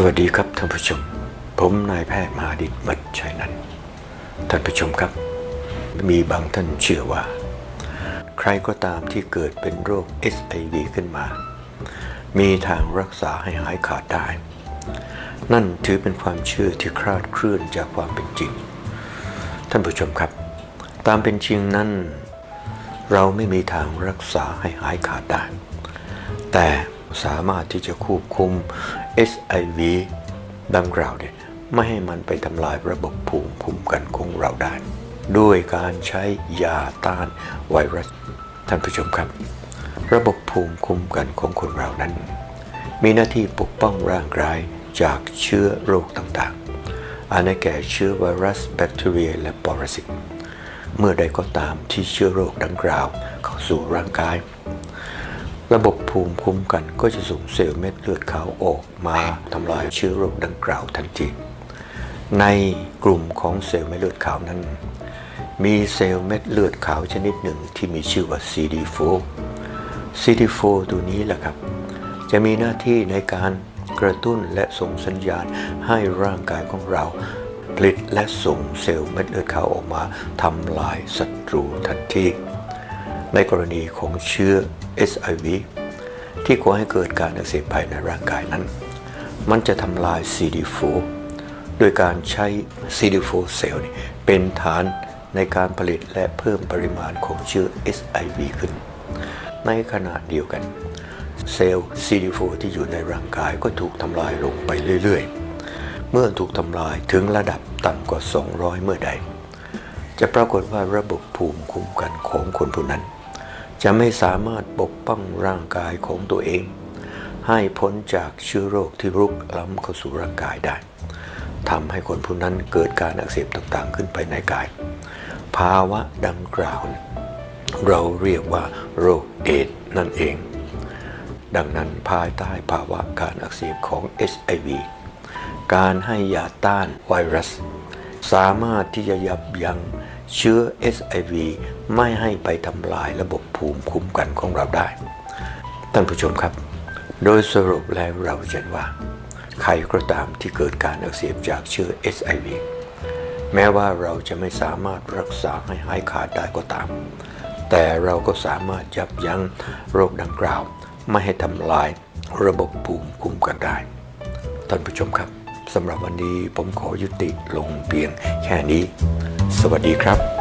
สวัสดีครับท่านผู้ชมผมนายแพทย์มหาดิษฐ์ บัตรชัยนันท์ท่านผู้ชมครับมีบางท่านเชื่อว่าใครก็ตามที่เกิดเป็นโรค HIV ขึ้นมามีทางรักษาให้หายขาดได้นั่นถือเป็นความเชื่อที่คลาดเคลื่อนจากความเป็นจริงท่านผู้ชมครับตามเป็นจริงนั้นเราไม่มีทางรักษาให้หายขาดได้แต่สามารถที่จะควบคุม HIV ดังกล่าวเนี่ยไม่ให้มันไปทำลายระบบภูมิคุ้มกันของเราได้ด้วยการใช้ยาต้านไวรัสท่านผู้ชมครับระบบภูมิคุ้มกันของคนเรานั้นมีหน้าที่ปกป้องร่างกายจากเชื้อโรคต่างๆอันได้แก่เชื้อไวรัสแบคทีเรียและปรสิตเมื่อใดก็ตามที่เชื้อโรคดังกล่าวเข้าสู่ร่างกายระบบภูมิคุ้มกันก็จะส่งเซลล์เม็ดเลือดขาวออกมาทำลายเชื้อโรคดังกล่าวทันทีในกลุ่มของเซลล์เม็ดเลือดขาวนั้นมีเซลล์เม็ดเลือดขาวชนิดหนึ่งที่มีชื่อว่า CD4 CD4 ตัวนี้แหละครับจะมีหน้าที่ในการกระตุ้นและส่งสัญญาณให้ร่างกายของเราผลิตและส่งเซลล์เม็ดเลือดขาวออกมาทำลายศัตรูทันทีในกรณีของเชื้อ HIV ที่ก่อให้เกิดการอักเสบภายในร่างกายนั้นมันจะทำลาย CD4 โดยการใช้ CD4 เซลล์เป็นฐานในการผลิตและเพิ่มปริมาณของเชื้อ HIV ขึ้นในขณะเดียวกันเซลล์ CD4 ที่อยู่ในร่างกายก็ถูกทำลายลงไปเรื่อยๆเมื่อถูกทำลายถึงระดับต่ำกว่า200เมื่อใดจะปรากฏว่าระบบภูมิคุ้มกันของคนผู้นั้นจะไม่สามารถปกป้องร่างกายของตัวเองให้พ้นจากเชื้อโรคที่รุกล้ำเข้าสู่ร่างกายได้ทำให้คนผู้นั้นเกิดการอักเสบต่างๆขึ้นไปในกายภาวะดังกล่าวเราเรียกว่าโรคเอดส์นั่นเองดังนั้นภายใต้ภาวะการอักเสบของ HIV การให้ยาต้านไวรัสสามารถที่จะยับยั้งเชื้อ HIV ไม่ให้ไปทำลายระบบภูมิคุ้มกันของเราได้ท่านผู้ชมครับโดยสรุปแล้วเราเห็นว่าใครก็ตามที่เกิดการอักเสบจากเชื้อ HIV แม้ว่าเราจะไม่สามารถรักษาให้หายขาดได้ก็ตามแต่เราก็สามารถยับยั้งโรคดังกล่าวไม่ให้ทำลายระบบภูมิคุ้มกันได้ท่านผู้ชมครับสำหรับวันนี้ผมขอยุติลงเพียงแค่นี้สวัสดีครับ